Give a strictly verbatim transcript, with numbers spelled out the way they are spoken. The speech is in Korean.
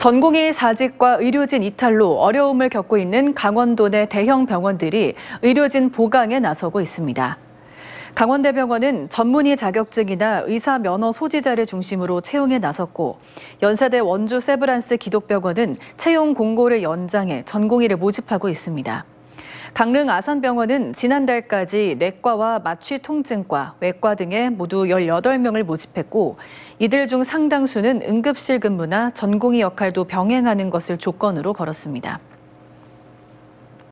전공의 사직과 의료진 이탈로 어려움을 겪고 있는 강원도 내 대형 병원들이 의료진 보강에 나서고 있습니다. 강원대병원은 전문의 자격증이나 의사 면허 소지자를 중심으로 채용에 나섰고, 연세대 원주 세브란스 기독병원은 채용 공고를 연장해 전공의를 모집하고 있습니다. 강릉 아산병원은 지난달까지 내과와 마취통증과, 외과 등에 모두 열여덟 명을 모집했고, 이들 중 상당수는 응급실 근무나 전공의 역할도 병행하는 것을 조건으로 걸었습니다.